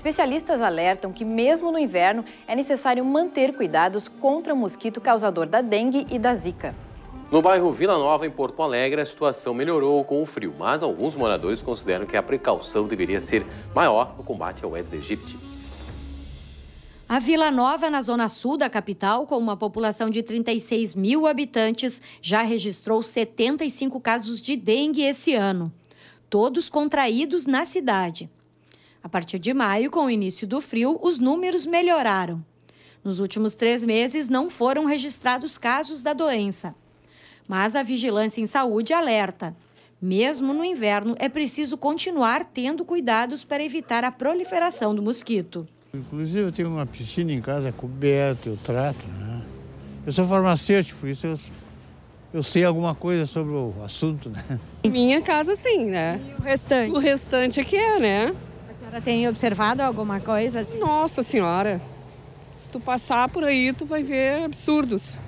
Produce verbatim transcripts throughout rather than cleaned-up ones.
Especialistas alertam que mesmo no inverno é necessário manter cuidados contra o mosquito causador da dengue e da zika. No bairro Vila Nova, em Porto Alegre, a situação melhorou com o frio, mas alguns moradores consideram que a precaução deveria ser maior no combate ao Aedes aegypti. A Vila Nova, na zona sul da capital, com uma população de trinta e seis mil habitantes, já registrou setenta e cinco casos de dengue esse ano, todos contraídos na cidade. A partir de maio, com o início do frio, os números melhoraram. Nos últimos três meses, não foram registrados casos da doença. Mas a Vigilância em Saúde alerta. Mesmo no inverno, é preciso continuar tendo cuidados para evitar a proliferação do mosquito. Inclusive, eu tenho uma piscina em casa coberta, eu trato, né? Eu sou farmacêutico, isso eu, eu sei alguma coisa sobre o assunto, né? Minha casa, sim, né? E o restante? O restante é que é, né? A senhora tem observado alguma coisa assim? Nossa senhora, se tu passar por aí, tu vai ver absurdos.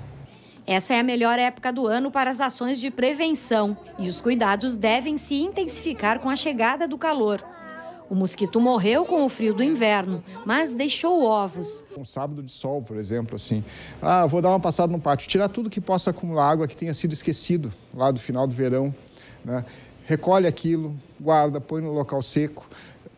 Essa é a melhor época do ano para as ações de prevenção e os cuidados devem se intensificar com a chegada do calor. O mosquito morreu com o frio do inverno, mas deixou ovos. Um sábado de sol, por exemplo, assim, ah, vou dar uma passada no pátio, tirar tudo que possa acumular água que tenha sido esquecido lá do final do verão, né? Recolhe aquilo, guarda, põe no local seco.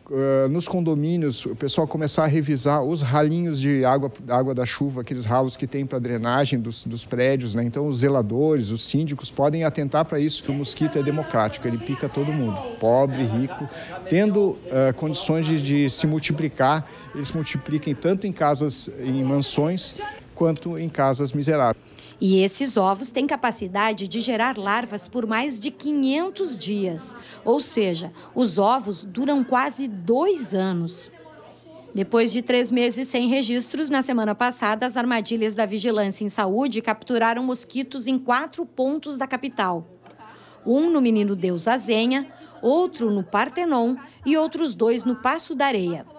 Uh, nos condomínios, o pessoal começar a revisar os ralinhos de água, água da chuva, aqueles ralos que tem para drenagem dos, dos prédios, né? Então, os zeladores, os síndicos podem atentar para isso. O mosquito é democrático, ele pica todo mundo, pobre, rico. Tendo uh, condições de, de se multiplicar, eles multipliquem tanto em casas, em mansões, quanto em casas miseráveis. E esses ovos têm capacidade de gerar larvas por mais de quinhentos dias. Ou seja, os ovos duram quase dois anos. Depois de três meses sem registros, na semana passada, as armadilhas da Vigilância em Saúde capturaram mosquitos em quatro pontos da capital. Um no Menino Deus Azenha, outro no Partenon e outros dois no Passo da Areia.